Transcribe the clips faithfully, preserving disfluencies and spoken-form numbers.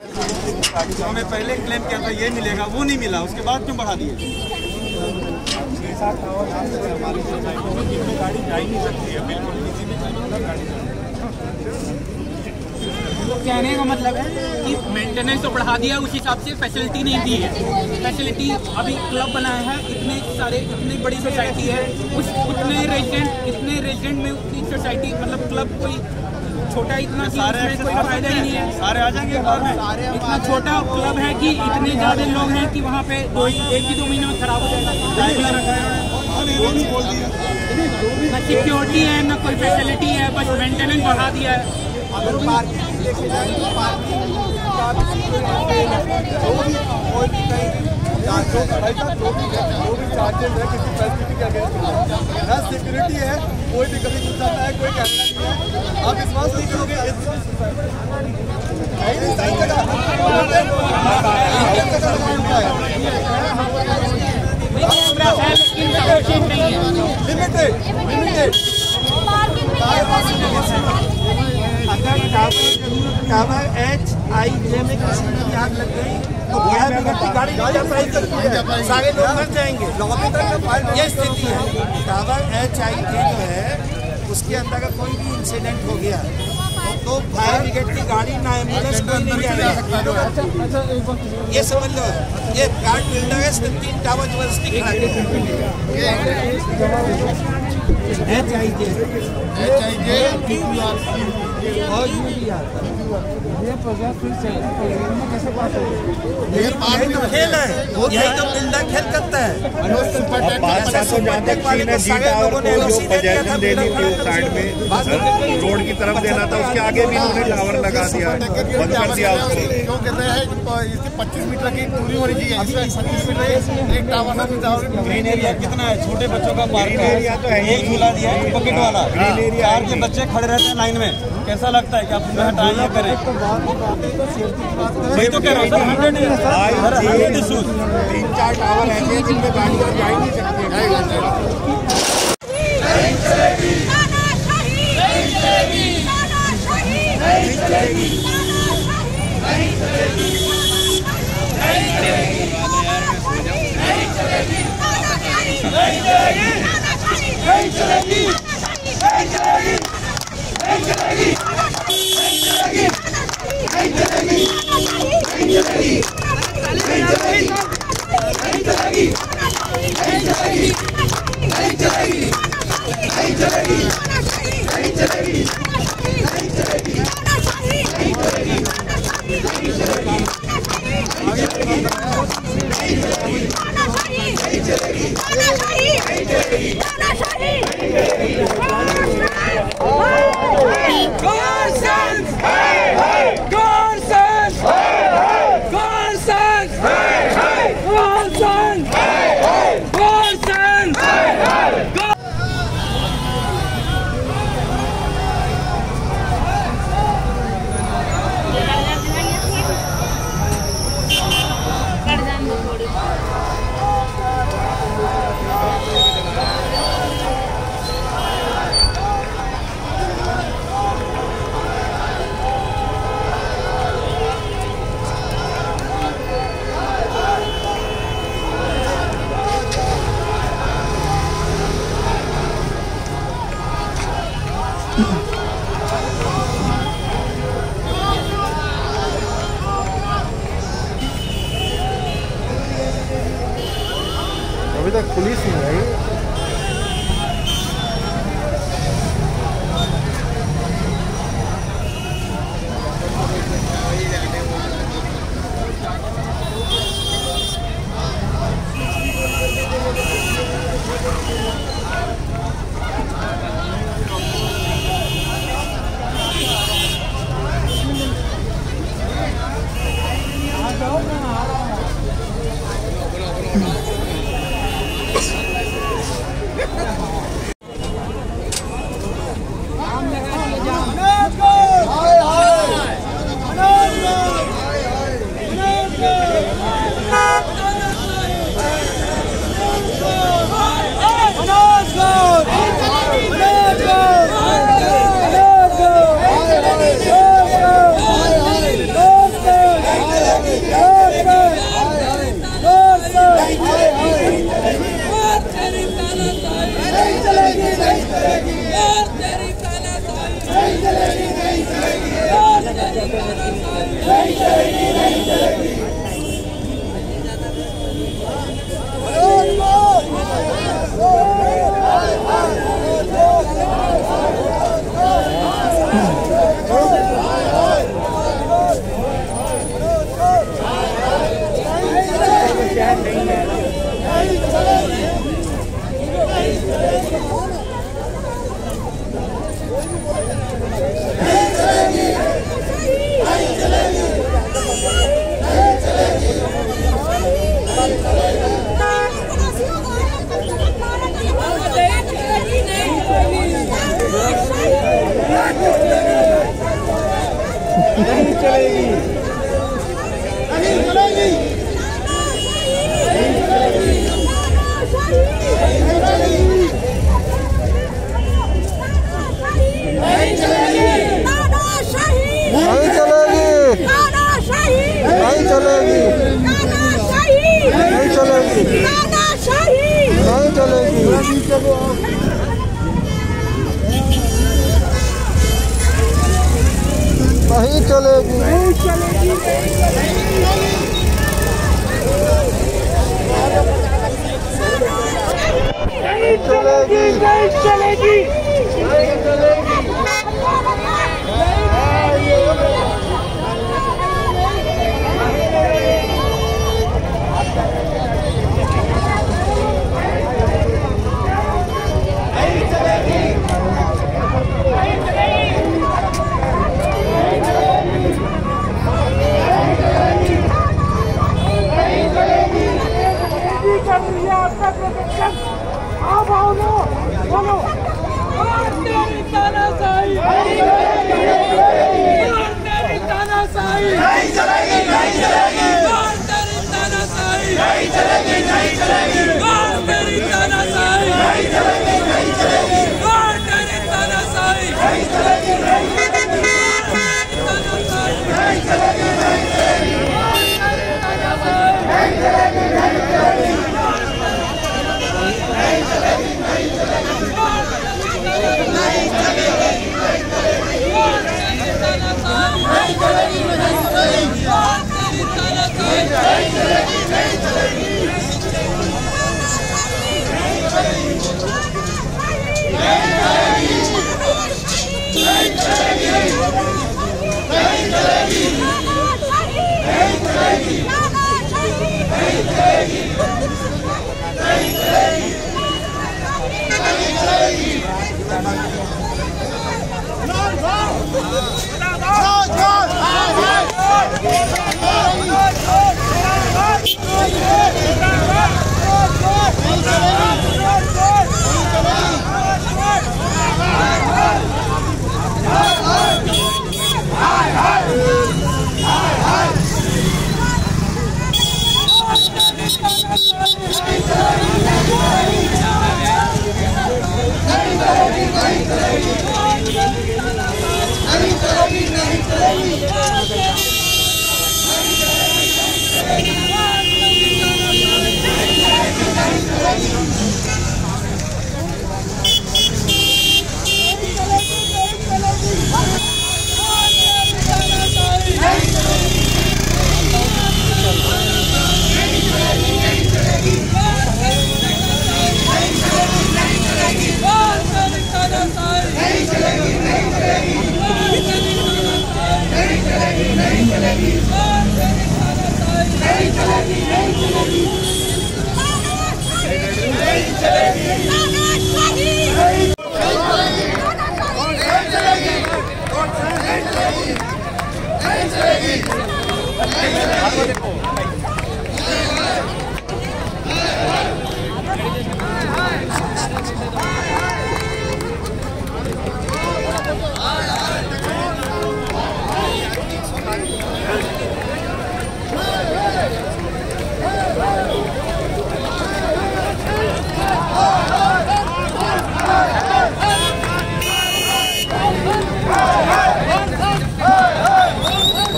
तो हमें पहले क्लेम किया था ये मिलेगा वो नहीं मिला, उसके बाद क्यों बढ़ा दिए? गाड़ी जा ही नहीं सकती है, बिल्कुल किसी भी गाड़ी। कहने का मतलब है कि मेंटेनेंस तो बढ़ा दिया, उस हिसाब से फैसिलिटी नहीं दी है। फैसिलिटी अभी क्लब बनाया है, इतने सारे इतनी बड़ी सोसाइटी है, उस उतने रेजिडेंट इतने रेजिडेंट में उतनी सोसाइटी मतलब क्लब कोई छोटा इतना सारे में कोई फायदा ही नहीं है। सारे आ जाएंगे घर में, इतना छोटा क्लब है कि इतने ज़्यादा लोग हैं कि वहाँ पे दो एक ही दो महीने में खराब हो जाएगा। न सिक्योरिटी है न कोई फैसिलिटी है, बस मेंटेनेंस बढ़ा दिया है। अगर पार्किंग लेके जाए तो पार्किंग का सिक्योरिटी है, कोई भी कभी घुस जाता है, कोई कहता नहीं है। आप विश्वास नहीं करोगे एच आई जे में किसी की आग लग गई तो गैर बिगड़ती गाड़ी सारे लोग मर जाएंगे। ये स्थिति है टावर एच आई जे जो है उसके अंदर का कोई भी इंसिडेंट हो गया तो फायर ब्रिगेड की गाड़ी ना एम्बुलेंस कोई नहीं जा सकता। ये समझ लो ये कार्ड बिल्डर है, तीन tower university H I J H I J और यू पी आर ये प्रोजेक्ट फिर में कैसे बात होगी? यही तो खेल है, यही तो बिल्डर खेल करता है। रोड की तरफ देना था, उसके आगे भी उन्होंने टावर लगा दिया, बंद कर दिया। लोग कह रहे हैं इससे पच्चीस मीटर की दूरी होनी चाहिए, पच्चीस मीटर एक टावर था। ग्रीन एरिया कितना है? छोटे बच्चों का पार्किंग एरिया तो है, एक झूला दिया है पॉकेट वाला, कार के बच्चे खड़े रहते हैं लाइन में। कैसा लगता है कि आप हटाइए करें? वही तो कह रहा हूँ, तीन चार टावर ऐसे जिनमें गाड़ियाँ जा ही नहीं सकती। नहीं चलेगी, नहीं चलेगी, नहीं चलेगी, नहीं चलेगी, नहीं चलेगी, नहीं चलेगी, नहीं चलेगी, नहीं चलेगी, नहीं चलेगी, नहीं चलेगी, नहीं चलेगी, नहीं चलेगी, नहीं चलेगी, नहीं चलेगी, नहीं चलेगी। अभी तक पुलिस नहीं आई। नहीं चलेगी नहीं चलेगी नहीं चलेगी नहीं चलेगी नहीं चलेगी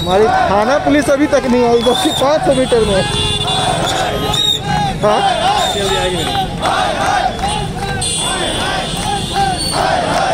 हमारी थाना पुलिस अभी तक नहीं आई, जबकि पाँच सौ मीटर में हाँ